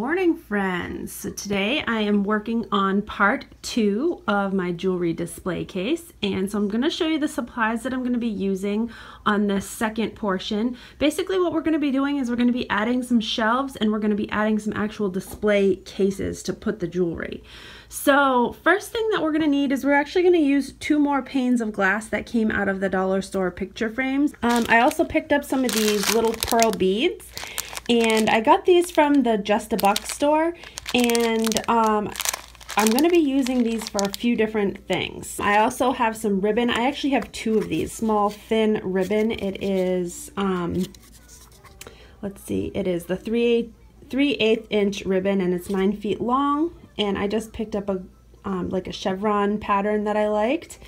morning, friends. So today I am working on part two of my jewelry display case, and so I'm going to show you the supplies that I'm going to be using on this second portion. Basically what we're going to be doing is we're going to be adding some shelves and we're going to be adding some actual display cases to put the jewelry. So first thing that we're going to need is we're actually going to use two more panes of glass that came out of the dollar store picture frames. I also picked up some of these little pearl beads. And I got these from the Just a Buck store, and I'm going to be using these for a few different things. I also have some ribbon. I actually have two of these, small thin ribbon. It is, let's see, it is the 3/8 inch ribbon, and it's 9 feet long. And I just picked up a like a chevron pattern that I liked.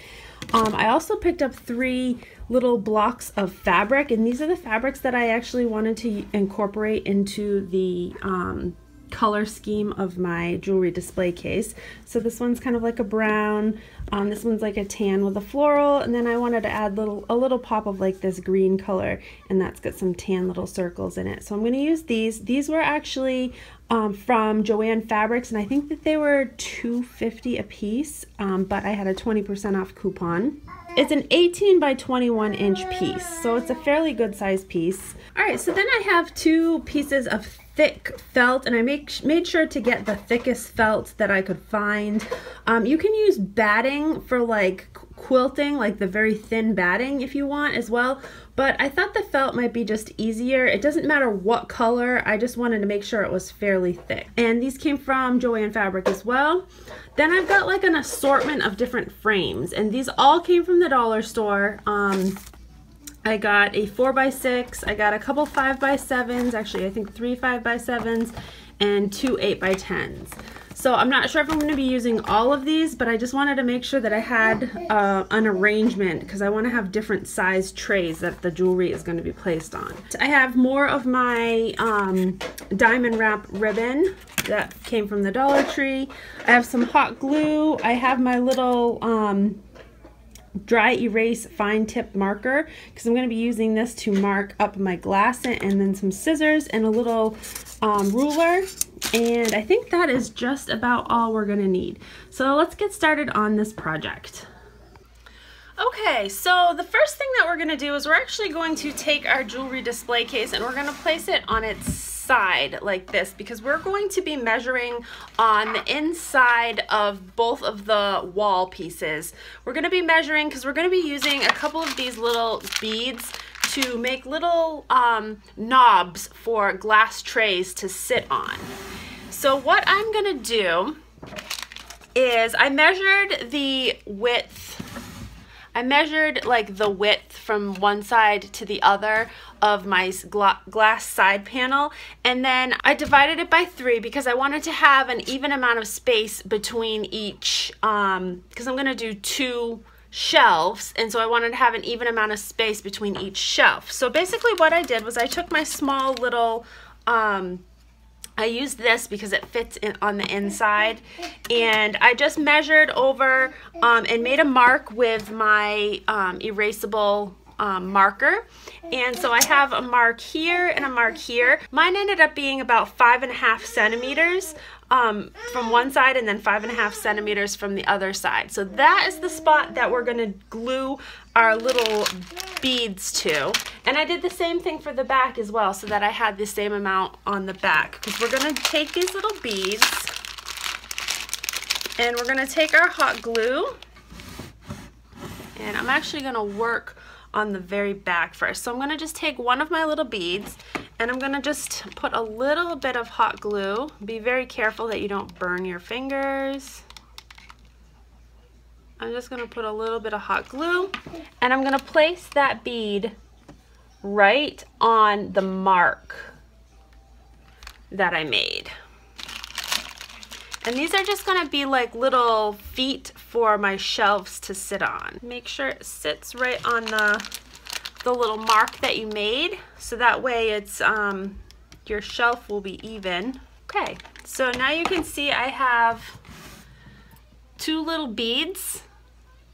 I also picked up three little blocks of fabric, and these are the fabrics that I actually wanted to incorporate into the color scheme of my jewelry display case. So this one's kind of like a brown, this one's like a tan with a floral, and then I wanted to add a little pop of like this green color, and that's got some tan little circles in it. So I'm going to use these. These were actually from Joann Fabrics, and I think that they were $2.50 a piece, but I had a 20% off coupon. It's an 18 by 21 inch piece, so it's a fairly good size piece. Alright, so then I have two pieces of thick felt, and I made sure to get the thickest felt that I could find. You can use batting for like quilting, like the very thin batting if you want as well, but I thought the felt might be just easier. It doesn't matter what color, I just wanted to make sure it was fairly thick. And these came from Joann Fabric as well. Then I've got like an assortment of different frames, and these all came from the dollar store. I got a 4x6, I got a couple 5x7s, actually I think three 5x7s, and two 8x10s. So I'm not sure if I'm going to be using all of these, but I just wanted to make sure that I had an arrangement, because I want to have different size trays that the jewelry is going to be placed on. I have more of my diamond wrap ribbon that came from the Dollar Tree. I have some hot glue. I have my little dry erase fine tip marker, because I'm going to be using this to mark up my glass, and then some scissors and a little ruler. And I think that is just about all we're going to need. So let's get started on this project. Okay, so the first thing that we're going to do is we're actually going to take our jewelry display case and we're going to place it on its side like this, because we're going to be measuring on the inside of both of the wall pieces. We're going to be measuring because we're going to be using a couple of these little beads to make little knobs for glass trays to sit on. So what I'm gonna do is I measured the width. I measured like the width from one side to the other of my glass side panel, and then I divided it by 3 because I wanted to have an even amount of space between each, because I'm gonna do two shelves, and so I wanted to have an even amount of space between each shelf. So basically what I did was I took my small little, I used this because it fits in on the inside, and I just measured over and made a mark with my erasable marker. And so I have a mark here and a mark here. Mine ended up being about 5.5 centimeters from one side, and then 5.5 centimeters from the other side. So that is the spot that we're gonna glue our little beads to. And I did the same thing for the back as well, so that I had the same amount on the back, because we're gonna take these little beads and we're gonna take our hot glue, and I'm actually gonna work on the very back first. So I'm gonna just take one of my little beads and I'm gonna just put a little bit of hot glue. Be very careful that you don't burn your fingers. I'm just gonna put a little bit of hot glue, and I'm gonna place that bead right on the mark that I made. And these are just gonna be like little feet for my shelves to sit on. Make sure it sits right on the little mark that you made, so that way it's your shelf will be even. Okay, so now you can see I have two little beads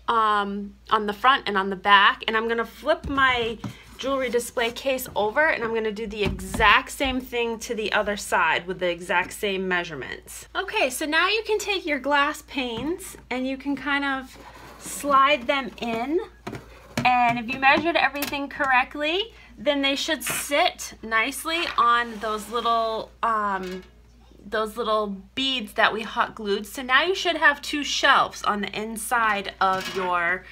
on the front and on the back, and I'm gonna flip my jewelry display case over, and I'm gonna do the exact same thing to the other side with the exact same measurements. Okay, so now you can take your glass panes and you can kind of slide them in, and if you measured everything correctly, then they should sit nicely on those little beads that we hot glued. So now you should have two shelves on the inside of your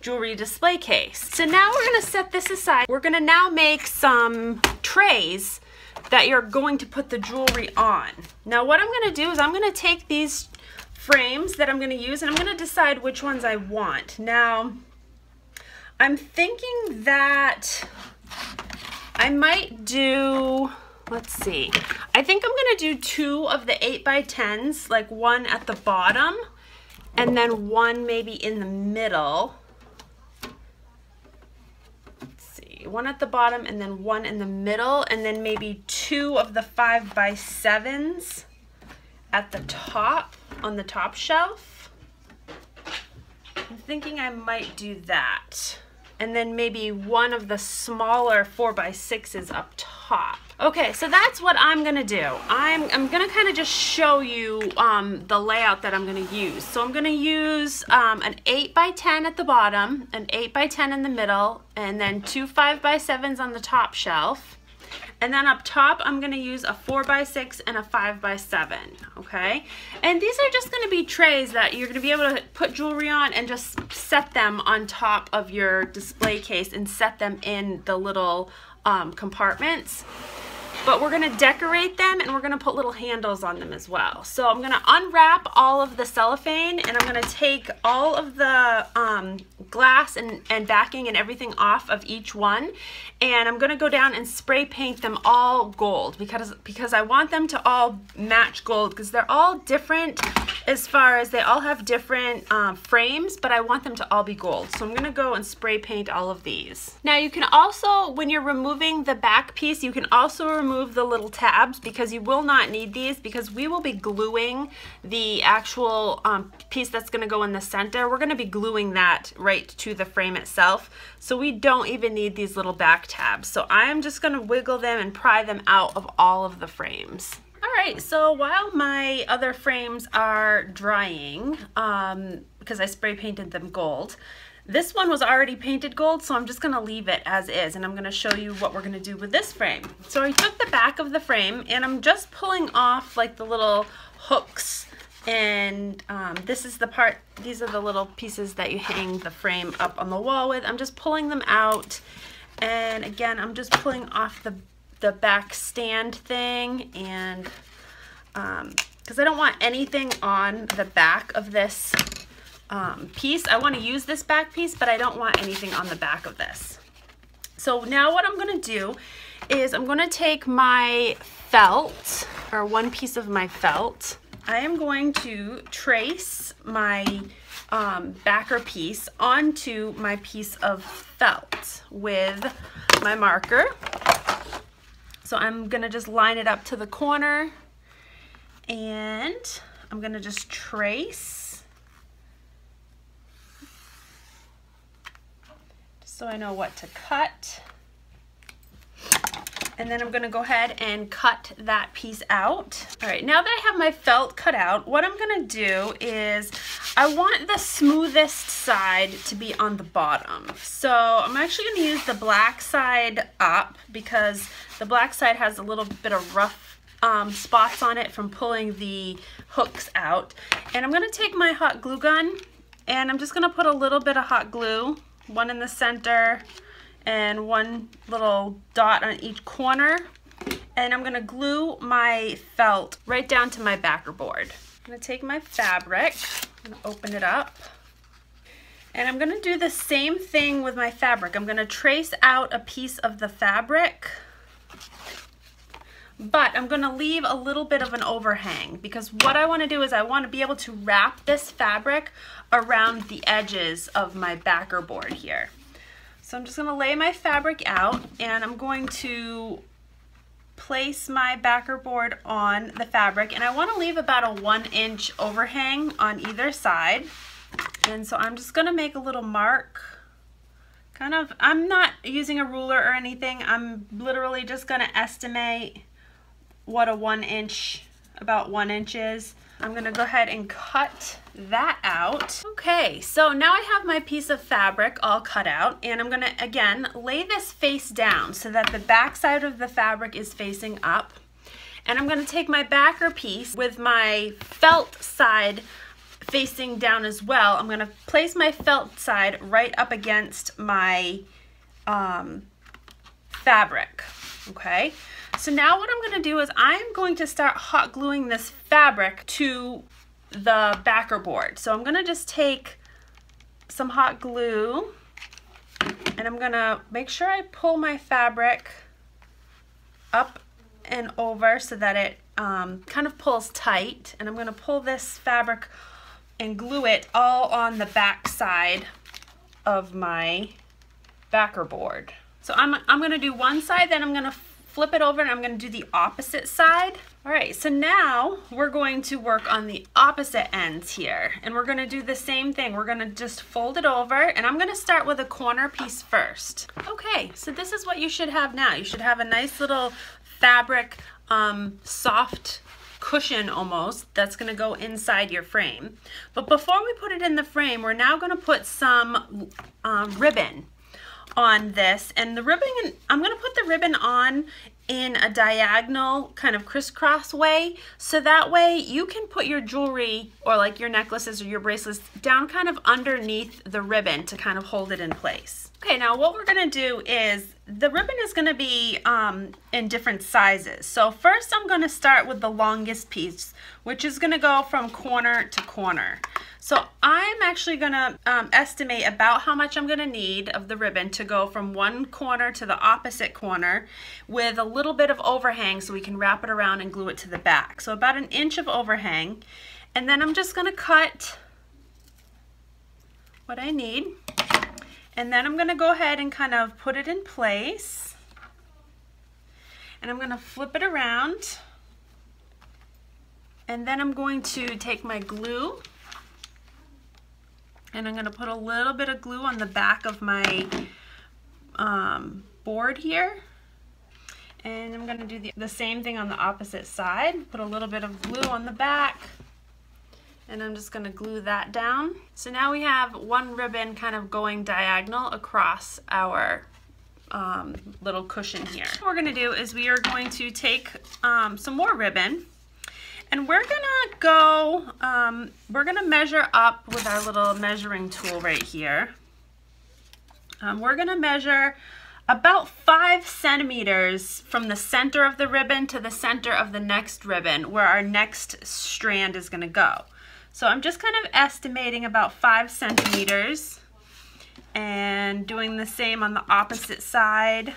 jewelry display case. So now we're gonna set this aside. We're gonna now make some trays that you're going to put the jewelry on. Now what I'm gonna do is I'm gonna take these frames that I'm gonna use and I'm gonna decide which ones I want. Now, I'm thinking that I might do, let's see, I think I'm gonna do two of the 8x10s, like one at the bottom and then one maybe in the middle. Let's see, one at the bottom and then one in the middle, and then maybe two of the 5x7s at the top, on the top shelf. I'm thinking I might do that. And then maybe one of the smaller 4x6s up top. Okay, so that's what I'm gonna do. I'm gonna kind of just show you the layout that I'm gonna use. So I'm gonna use an 8x10 at the bottom, an 8x10 in the middle, and then two 5x7s on the top shelf. And then up top, I'm gonna use a 4x6 and a 5x7, okay? And these are just gonna be trays that you're gonna be able to put jewelry on and just set them on top of your display case and set them in the little compartments. But we're gonna decorate them and we're gonna put little handles on them as well. So I'm gonna unwrap all of the cellophane and I'm gonna take all of the glass and backing and everything off of each one. And I'm gonna go down and spray paint them all gold because I want them to all match gold, because they're all different as far as they all have different frames, but I want them to all be gold. So I'm gonna go and spray paint all of these. Now you can also, when you're removing the back piece, you can also remove the little tabs, because you will not need these, because we will be gluing the actual piece that's gonna go in the center. We're gonna be gluing that right to the frame itself. So we don't even need these little back tabs. So I'm just gonna wiggle them and pry them out of all of the frames. All right, so while my other frames are drying, because I spray painted them gold, this one was already painted gold, so I'm just gonna leave it as is, and I'm gonna show you what we're gonna do with this frame. So I took the back of the frame, and I'm just pulling off like the little hooks, and this is the part, these are the little pieces that you hang the frame up on the wall with. I'm just pulling them out, and again, I'm just pulling off the back stand thing, and because I don't want anything on the back of this piece. I want to use this back piece, but I don't want anything on the back of this. So now what I'm gonna do is I'm gonna take my felt, or one piece of my felt. I am going to trace my backer piece onto my piece of felt with my marker. So I'm gonna just line it up to the corner, and I'm gonna just trace so I know what to cut. And then I'm gonna go ahead and cut that piece out. All right, now that I have my felt cut out, what I'm gonna do is I want the smoothest side to be on the bottom. So I'm actually gonna use the black side up, because the black side has a little bit of rough spots on it from pulling the hooks out. And I'm gonna take my hot glue gun, and I'm just gonna put a little bit of hot glue, one in the center and one little dot on each corner, and I'm gonna glue my felt right down to my backer board. I'm gonna take my fabric, I'm gonna open it up, and I'm gonna do the same thing with my fabric. I'm gonna trace out a piece of the fabric, but I'm gonna leave a little bit of an overhang, because what I wanna do is I wanna be able to wrap this fabric around the edges of my backer board here. So I'm just gonna lay my fabric out, and I'm going to place my backer board on the fabric, and I wanna leave about a 1-inch overhang on either side. And so I'm just gonna make a little mark kind of, I'm not using a ruler or anything. I'm literally just going to estimate what a 1 inch, about 1 inch is. I'm going to go ahead and cut that out. Okay, so now I have my piece of fabric all cut out, and I'm going to, again, lay this face down so that the back side of the fabric is facing up. And I'm going to take my backer piece with my felt side facing down as well. I'm going to place my felt side right up against my fabric, okay? So now what I'm going to do is I'm going to start hot gluing this fabric to the backer board. So I'm going to just take some hot glue and I'm going to make sure I pull my fabric up and over so that it kind of pulls tight. And I'm going to pull this fabric and glue it all on the back side of my backer board. So I'm going to do one side, then I'm going to flip it over and I'm going to do the opposite side. All right, so now we're going to work on the opposite ends here, and we're going to do the same thing. We're going to just fold it over, and I'm going to start with a corner piece first. Okay, so this is what you should have now. You should have a nice little fabric, soft cushion almost, that's going to go inside your frame. But before we put it in the frame, we're now going to put some ribbon on this, and the ribbon, I'm going to put the ribbon on in a diagonal kind of crisscross way, so that way you can put your jewelry or like your necklaces or your bracelets down kind of underneath the ribbon to kind of hold it in place. Okay, now what we're going to do is the ribbon is going to be in different sizes. So first I'm going to start with the longest piece, which is going to go from corner to corner. So I'm actually going to estimate about how much I'm going to need of the ribbon to go from one corner to the opposite corner, with a little bit of overhang so we can wrap it around and glue it to the back. So about 1 inch of overhang, and then I'm just going to cut what I need, and then I'm going to go ahead and kind of put it in place, and I'm going to flip it around, and then I'm going to take my glue, and I'm going to put a little bit of glue on the back of my board here. And I'm going to do the same thing on the opposite side. Put a little bit of glue on the back. And I'm just going to glue that down. So now we have one ribbon kind of going diagonal across our little cushion here. What we're going to do is we are going to take some more ribbon. And we're gonna go, we're gonna measure up with our little measuring tool right here. We're gonna measure about 5 centimeters from the center of the ribbon to the center of the next ribbon, where our next strand is gonna go. So I'm just kind of estimating about 5 centimeters and doing the same on the opposite side.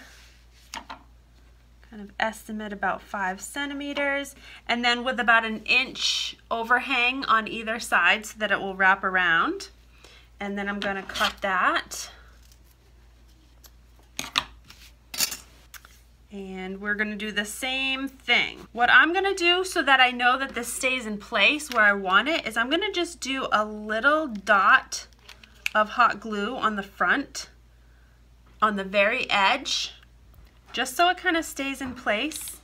Kind of estimate about 5 centimeters, and then with about 1 inch overhang on either side so that it will wrap around. And then I'm going to cut that. And we're going to do the same thing. What I'm going to do so that I know that this stays in place where I want it is I'm going to just do a little dot of hot glue on the front, on the very edge, just so it kind of stays in place.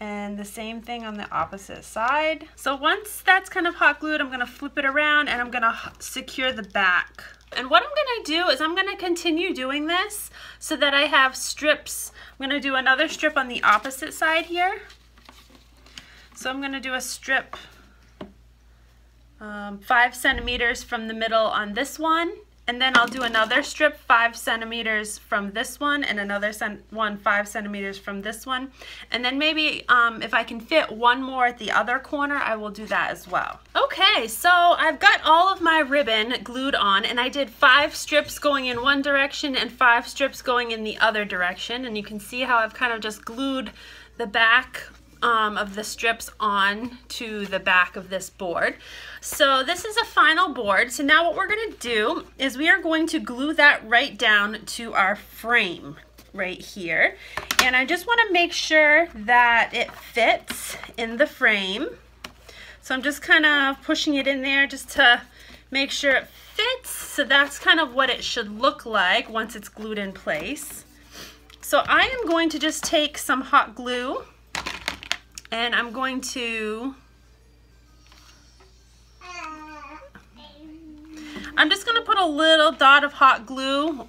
And the same thing on the opposite side. So once that's kind of hot glued, I'm going to flip it around and I'm going to secure the back. And what I'm going to do is I'm going to continue doing this so that I have strips. I'm going to do another strip on the opposite side here. So I'm going to do a strip 5 centimeters from the middle on this one. And then I'll do another strip 5 centimeters from this one, and another one 5 centimeters from this one. And then maybe if I can fit one more at the other corner, I will do that as well. Okay, so I've got all of my ribbon glued on, and I did 5 strips going in one direction and 5 strips going in the other direction. And you can see how I've kind of just glued the back of the strips on to the back of this board. So this is a final board. So now what we're going to do is we are going to glue that right down to our frame right here. And I just want to make sure that it fits in the frame. So I'm just kind of pushing it in there just to Make sure it fits. So that's kind of what it should look like once it's glued in place. So I am going to just take some hot glue and I'm going to, I'm just going to put a little dot of hot glue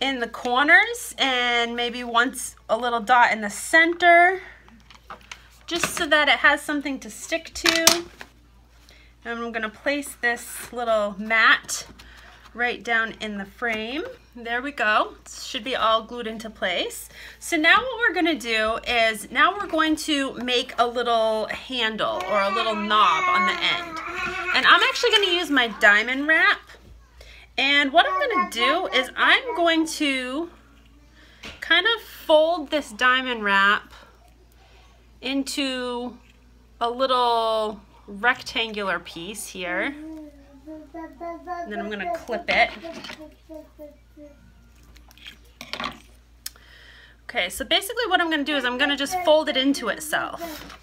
in the corners and maybe once a little dot in the center, just so that it has something to stick to. And I'm going to place this little mat right down in the frame. There we go. It should be all glued into place. So now what we're going to do is now we're going to make a little handle or a little knob on the end. And I'm actually going to use my diamond wrap. And what I'm going to do is I'm going to kind of fold this diamond wrap into a little rectangular piece here, and then I'm going to clip it. Okay, so basically what I'm going to do is I'm going to just fold it into itself.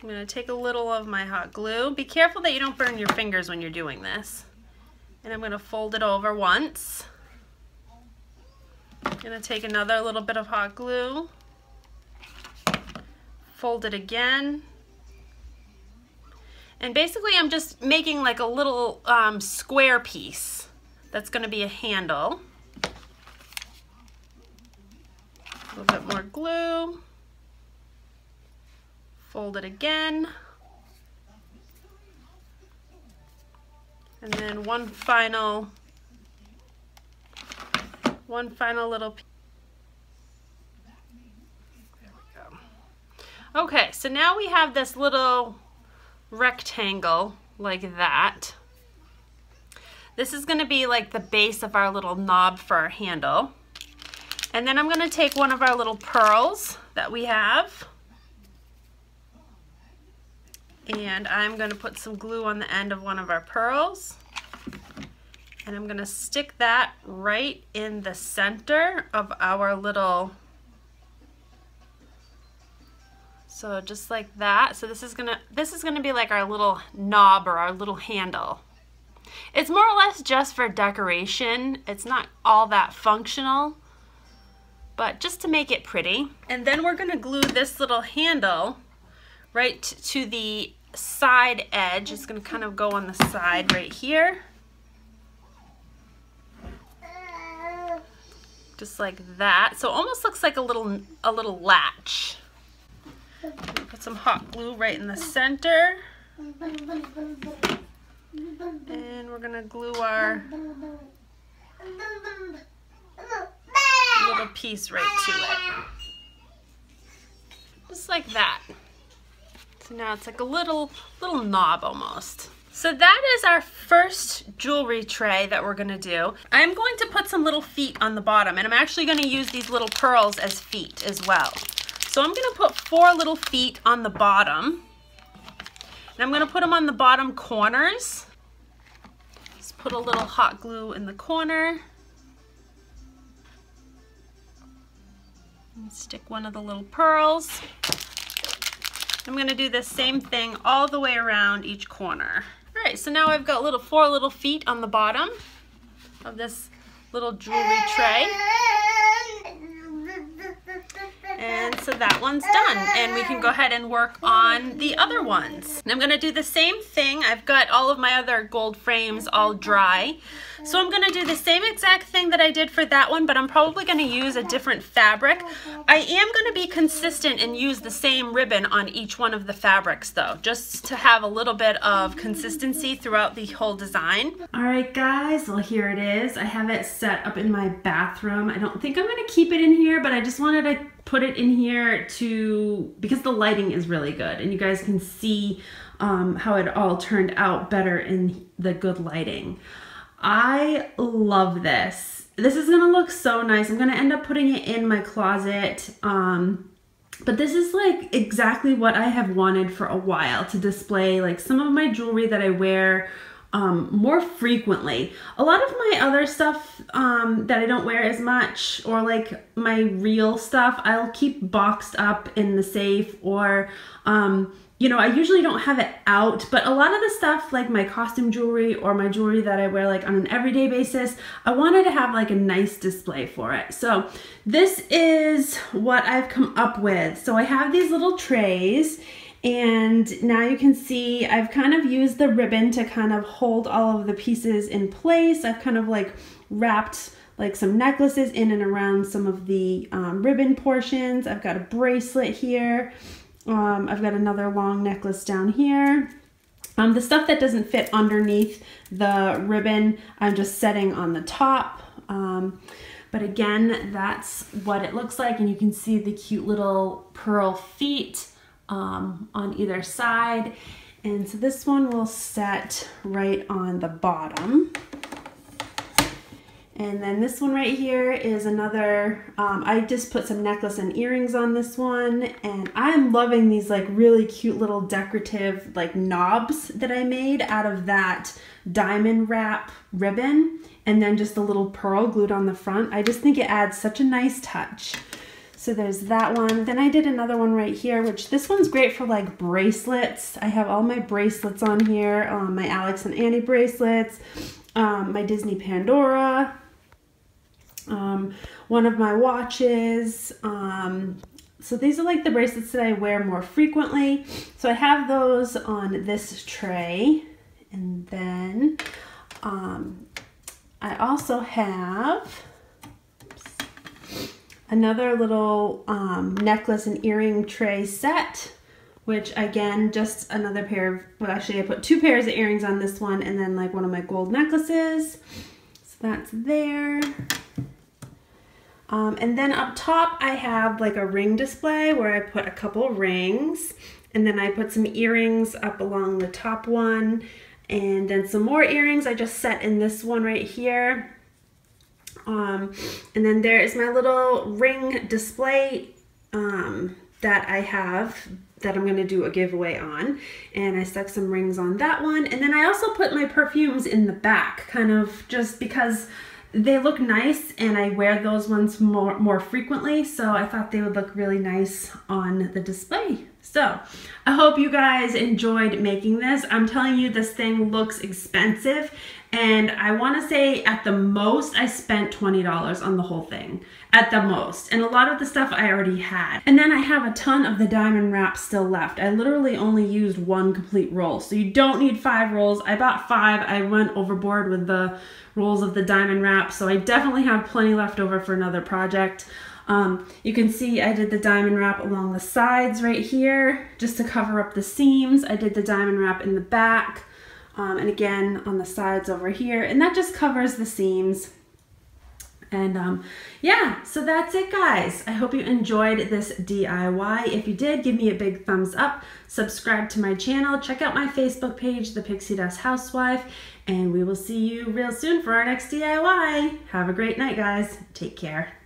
I'm going to take a little of my hot glue. Be careful that you don't burn your fingers when you're doing this. And I'm going to fold it over once. I'm going to take another little bit of hot glue, fold it again. And basically I'm just making like a little square piece that's going to be a handle. A little bit more glue. Fold it again. And then one final little piece. There we go. Okay, so now we have this little rectangle like that. This is going to be like the base of our little knob for our handle. And then I'm going to take one of our little pearls that we have, and I'm going to put some glue on the end of one of our pearls, and I'm going to stick that right in the center of our little, so just like that. So this is gonna be like our little knob or our little handle. It's more or less just for decoration. It's not all that functional, but just to make it pretty. And then we're gonna glue this little handle right to the side edge. It's gonna kind of go on the side right here. Just like that. So it almost looks like a little latch. Put some hot glue right in the center, and we're gonna glue our little piece right to it, just like that. So now it's like a little knob almost. So that is our first jewelry tray that we're gonna do. I'm going to put some little feet on the bottom, and I'm actually gonna use these little pearls as feet as well. So I'm going to put 4 little feet on the bottom, and I'm going to put them on the bottom corners. Just put a little hot glue in the corner. And stick one of the little pearls. I'm going to do the same thing all the way around each corner. All right, so now I've got 4 little feet on the bottom of this little jewelry tray. And so that one's done, and we can go ahead and work on the other ones. And I'm going to do the same thing. I've got all of my other gold frames all dry. So I'm going to do the same exact thing that I did for that one, but I'm probably going to use a different fabric. I am going to be consistent and use the same ribbon on each one of the fabrics though, just to have a little bit of consistency throughout the whole design. All right guys, well here it is. I have it set up in my bathroom. I don't think I'm going to keep it in here, but I just wanted to put it in here because the lighting is really good and you guys can see how it all turned out better in the good lighting. I love this. This is gonna look so nice. I'm gonna end up putting it in my closet, but this is like exactly what I have wanted for a while, to display like some of my jewelry that I wear more frequently. A lot of my other stuff that I don't wear as much, or like my real stuff, I'll keep boxed up in the safe, or you know, I usually don't have it out, but a lot of the stuff like my costume jewelry or my jewelry that I wear like on an everyday basis, I wanted to have like a nice display for it. So this is what I've come up with. So I have these little trays, and now you can see I've kind of used the ribbon to kind of hold all of the pieces in place. I've kind of like wrapped like some necklaces in and around some of the ribbon portions. I've got a bracelet here. I've got another long necklace down here. The stuff that doesn't fit underneath the ribbon, I'm just setting on the top. But again, that's what it looks like. And you can see the cute little pearl feet on either side. And so this one will set right on the bottom. And then this one right here is another, I just put some necklace and earrings on this one, and I'm loving these like really cute little decorative like knobs that I made out of that diamond wrap ribbon, and then just the little pearl glued on the front. I just think it adds such a nice touch. So there's that one. Then I did another one right here, which this one's great for like bracelets. I have all my bracelets on here, my Alex and Annie bracelets, my Disney Pandora, one of my watches. So these are like the bracelets that I wear more frequently. So I have those on this tray. And then I also have another little necklace and earring tray set, which again, just another pair of, well, actually I put two pairs of earrings on this one, and then like one of my gold necklaces. So that's there. And then up top, I have like a ring display where I put a couple rings, and then I put some earrings up along the top one, and then some more earrings I just set in this one right here. And then there is my little ring display that I have that I'm going to do a giveaway on, and I stuck some rings on that one. And then I also put my perfumes in the back, kind of just because they look nice and I wear those ones more frequently, so I thought they would look really nice on the display. So I hope you guys enjoyed making this. I'm telling you, this thing looks expensive, and I want to say at the most I spent $20 on the whole thing, at the most, and a lot of the stuff I already had. And then I have a ton of the diamond wrap still left. I literally only used one complete roll, so you don't need 5 rolls. I bought 5. I went overboard with the rolls of the diamond wrap, so I definitely have plenty left over for another project. You can see I did the diamond wrap along the sides right here just to cover up the seams. I did the diamond wrap in the back, and again on the sides over here, and that just covers the seams. And yeah, so that's it, guys. I hope you enjoyed this DIY. If you did, give me a big thumbs up, subscribe to my channel, check out my Facebook page, The Pixie Dust Housewife, and we will see you real soon for our next DIY. Have a great night, guys. Take care.